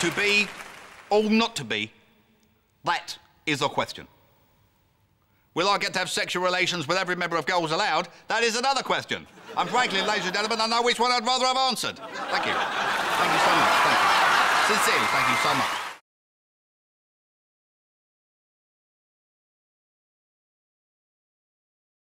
To be or not to be, that is the question. Will I get to have sexual relations with every member of Girls Aloud? That is another question. And frankly, ladies and gentlemen, I know which one I'd rather have answered. Thank you. Thank you so much. Thank you. Sincerely, thank you so much.